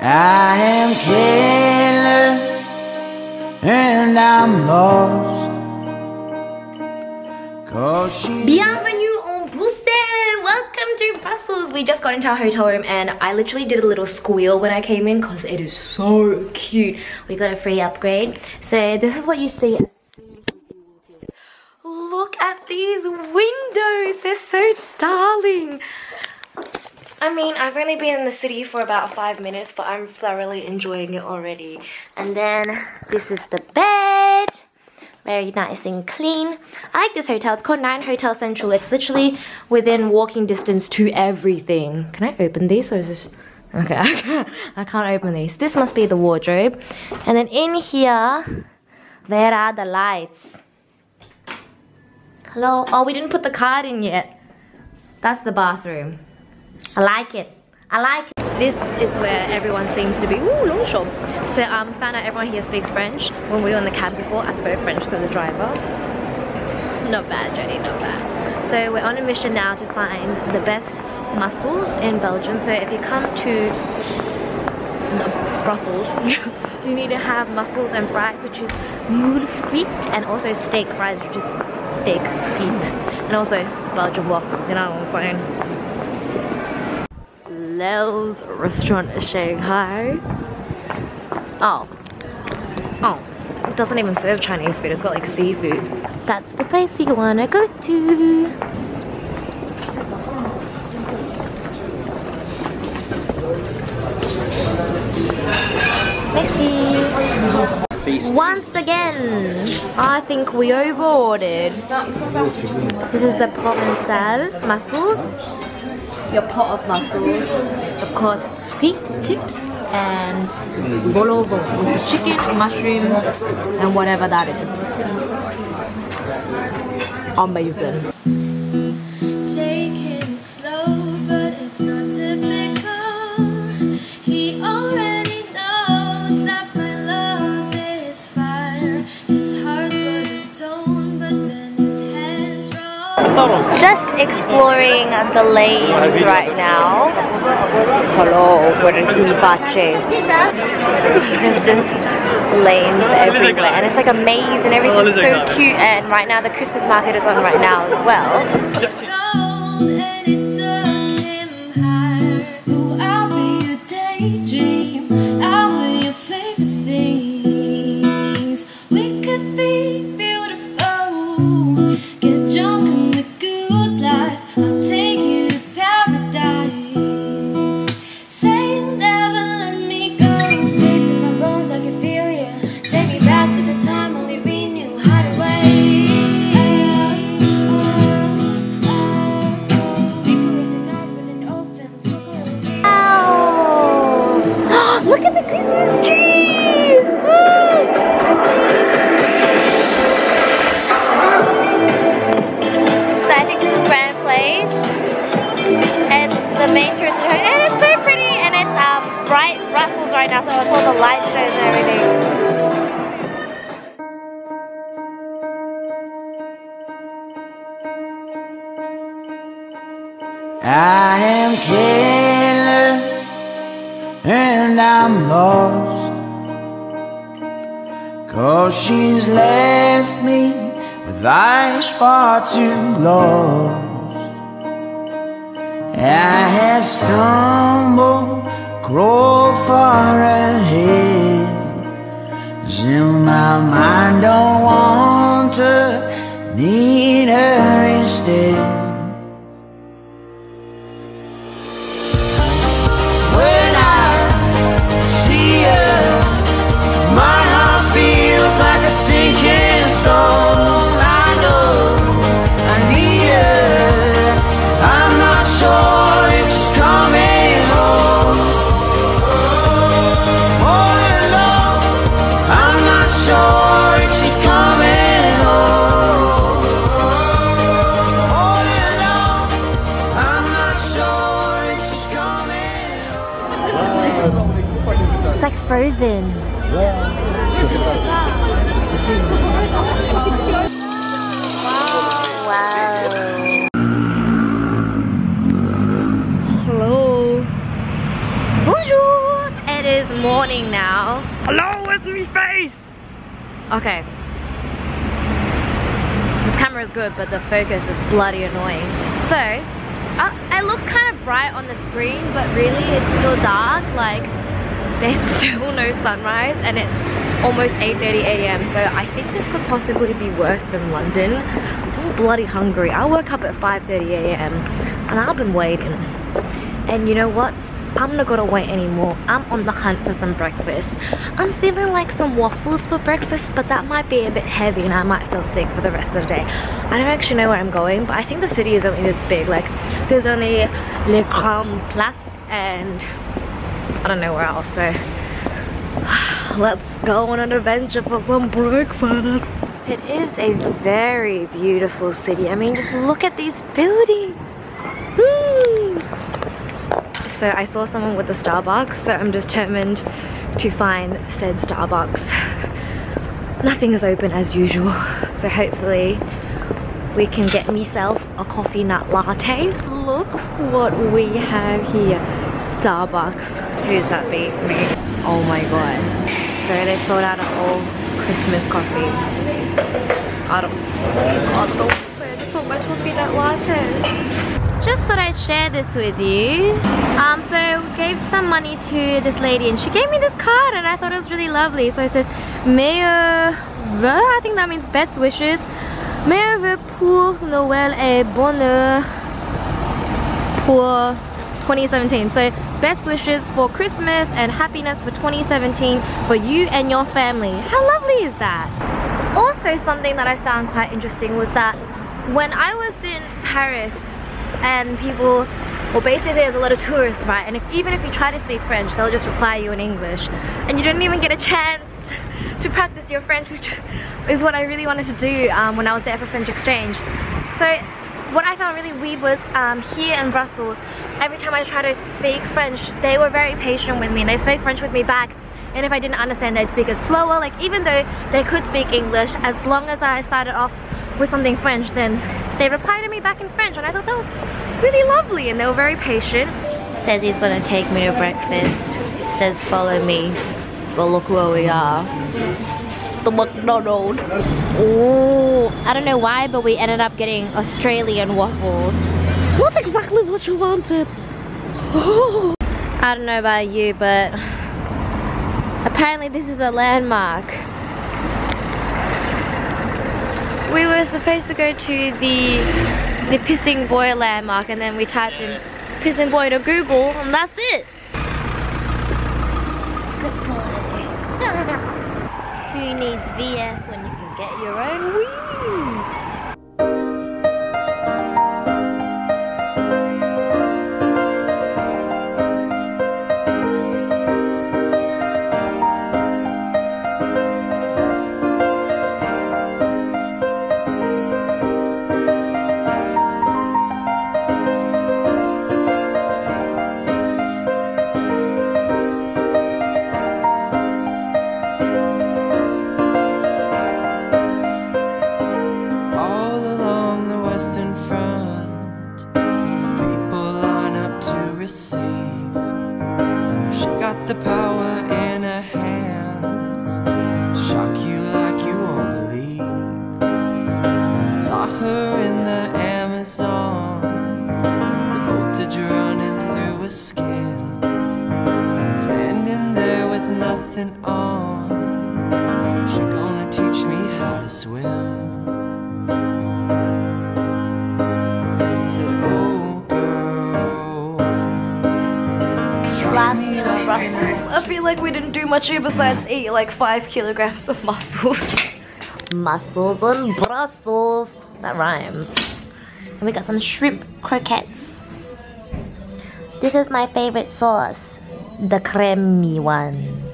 I am careless and I'm lost. Bienvenue en Bruxelles! Welcome to Brussels! We just got into our hotel room and I literally did a little squeal when I came in because it is so cute. We got a free upgrade. So this is what you see. Look at these windows, they're so darling. I mean, I've only been in the city for about 5 minutes, but I'm thoroughly enjoying it already. And then this is the bed, very nice and clean. I like this hotel, it's called Nine Hotel Central. It's literally within walking distance to everything. Can I open these or is this? Okay, I can't open these. This must be the wardrobe. And then in here, there are the lights. Hello? Oh, we didn't put the card in yet. That's the bathroom. I like it. I like it. This is where everyone seems to be. Ooh, long shop. So found out everyone here speaks French. When we were in the cab before, I spoke French to the driver. Not bad, Jenny, not bad. So we're on a mission now to find the best mussels in Belgium. So if you come to Brussels, you need to have mussels and fries, which is moule frites, and also steak fries, which is steak frites, and also Belgian waffles, you know what I'm saying? Lel's Restaurant in Shanghai. Oh, it doesn't even serve Chinese food, it's got like seafood. That's the place you wanna go to. Once again, I think we overordered. This is the Provençal mussels, your pot of mussels, of course, sweet chips, and bolobo, which is chicken, mushroom, and whatever that is. Amazing. Just exploring the lanes right now. Hello, where is Mi Pace? There's just lanes everywhere and it's like a maze and everything's so cute, and right now the Christmas market is on right now as well. I am careless and I'm lost, 'cause she's left me with eyes far too lost. I have stumbled, crawled far ahead, soon my mind don't want to need her instead. Frozen. Wow. Hello. Bonjour. It morning now. Hello, where's my face? Okay. This camera is good, but the focus is bloody annoying. So, I look kind of bright on the screen, but really it's still dark. Like, there's still no sunrise, and it's almost 8:30 a.m. So I think this could possibly be worse than London. I'm bloody hungry. I woke up at 5:30 a.m. and I've been waiting. And you know what? I'm not gonna wait anymore. I'm on the hunt for some breakfast. I'm feeling like some waffles for breakfast, but that might be a bit heavy and I might feel sick for the rest of the day. I don't actually know where I'm going, but I think the city is only this big. Like, there's only Le Grand Place and I don't know where else, so let's go on an adventure for some breakfast. It is a very beautiful city. I mean, just look at these buildings. Woo! So I saw someone with a Starbucks, so I'm determined to find said Starbucks. Nothing is open as usual, so hopefully we can get myself a coffee nut latte. Look what we have here, Starbucks. Who's that beat me? Oh my god. So they sold out an all Christmas coffee. I just want my coffee nut latte. Just thought I'd share this with you. So gave some money to this lady and she gave me this card and I thought it was really lovely. So it says meilleur vœux, I think that means best wishes. Meilleur vœux pour Noël et bonheur pour 2017. So best wishes for Christmas and happiness for 2017 for you and your family. How lovely is that? Also, something that I found quite interesting was that when I was in Paris, and people, well, basically there's a lot of tourists, right? And even if you try to speak French, they'll just reply you in English and you don't even get a chance to practice your French, which is what I really wanted to do when I was there for French exchange. So what I found really weird was here in Brussels, every time I tried to speak French, they were very patient with me and they spoke French with me back. And if I didn't understand, they'd speak it slower. Like, even though they could speak English, as long as I started off with something French, then they replied to me back in French, and I thought that was really lovely, and they were very patient. Says he's gonna take me to breakfast. Says follow me. Well, look where we are. The McDonald's. Ooh, I don't know why, but we ended up getting Australian waffles. Not exactly what you wanted. Oh. I don't know about you, but apparently this is a landmark. We were supposed to go to the Pissing Boy landmark, and then we typed in Pissing Boy to Google and that's it. Good boy. Who needs VS when you can get your own wheels? Last meal in Brussels. I feel like we didn't do much here besides eat like 5 kilograms of mussels. Mussels in Brussels. That rhymes. And we got some shrimp croquettes. This is my favorite sauce, the creamy one.